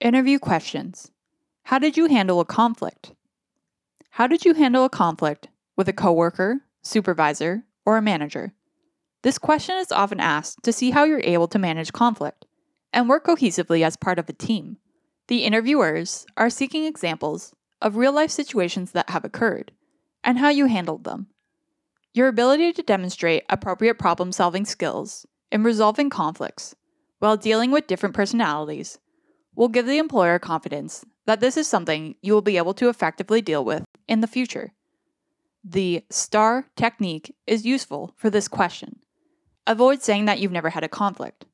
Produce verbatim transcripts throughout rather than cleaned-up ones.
Interview questions. How did you handle a conflict? How did you handle a conflict with a coworker, supervisor, or a manager? This question is often asked to see how you're able to manage conflict and work cohesively as part of a team. The interviewers are seeking examples of real-life situations that have occurred and how you handled them. Your ability to demonstrate appropriate problem-solving skills in resolving conflicts while dealing with different personalities will give the employer confidence that this is something you will be able to effectively deal with in the future. The STAR technique is useful for this question. Avoid saying that you've never had a conflict,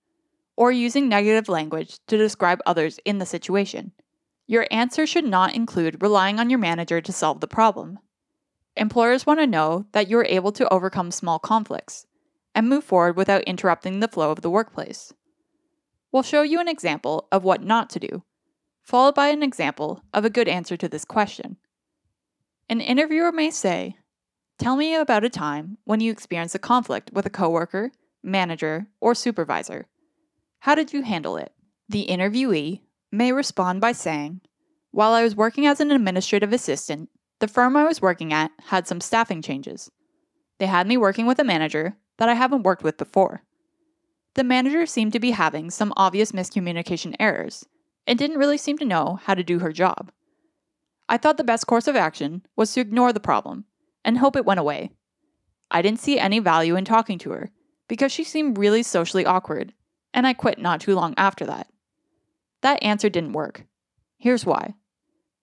or using negative language to describe others in the situation. Your answer should not include relying on your manager to solve the problem. Employers want to know that you are able to overcome small conflicts and move forward without interrupting the flow of the workplace. We'll show you an example of what not to do, followed by an example of a good answer to this question. An interviewer may say, "Tell me about a time when you experienced a conflict with a coworker, manager, or supervisor. How did you handle it?" The interviewee may respond by saying, "While I was working as an administrative assistant, the firm I was working at had some staffing changes. They had me working with a manager that I haven't worked with before. The manager seemed to be having some obvious miscommunication errors and didn't really seem to know how to do her job. I thought the best course of action was to ignore the problem and hope it went away. I didn't see any value in talking to her because she seemed really socially awkward, and I quit not too long after that." That answer didn't work. Here's why.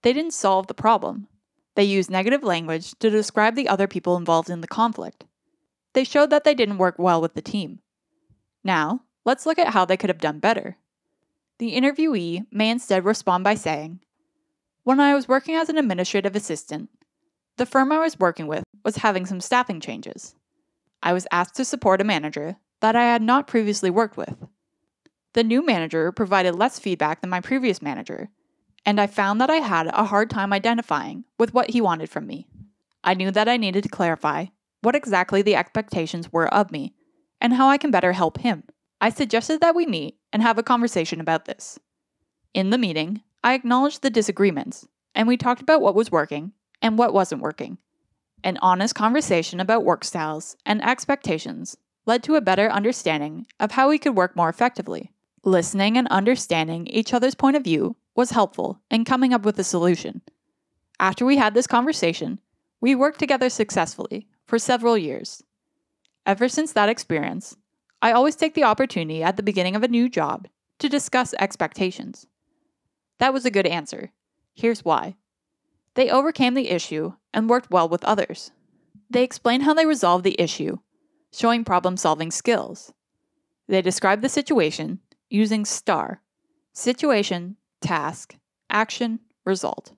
They didn't solve the problem. They used negative language to describe the other people involved in the conflict. They showed that they didn't work well with the team. Now, let's look at how they could have done better. The interviewee may instead respond by saying, "When I was working as an administrative assistant, the firm I was working with was having some staffing changes. I was asked to support a manager that I had not previously worked with. The new manager provided less feedback than my previous manager, and I found that I had a hard time identifying with what he wanted from me. I knew that I needed to clarify what exactly the expectations were of me and how I can better help him. I suggested that we meet and have a conversation about this. In the meeting, I acknowledged the disagreements, and we talked about what was working and what wasn't working. An honest conversation about work styles and expectations led to a better understanding of how we could work more effectively. Listening and understanding each other's point of view was helpful in coming up with a solution. After we had this conversation, we worked together successfully for several years. Ever since that experience, I always take the opportunity at the beginning of a new job to discuss expectations." That was a good answer. Here's why. They overcame the issue and worked well with others. They explained how they resolved the issue, showing problem-solving skills. They described the situation using STAR: situation, task, action, result.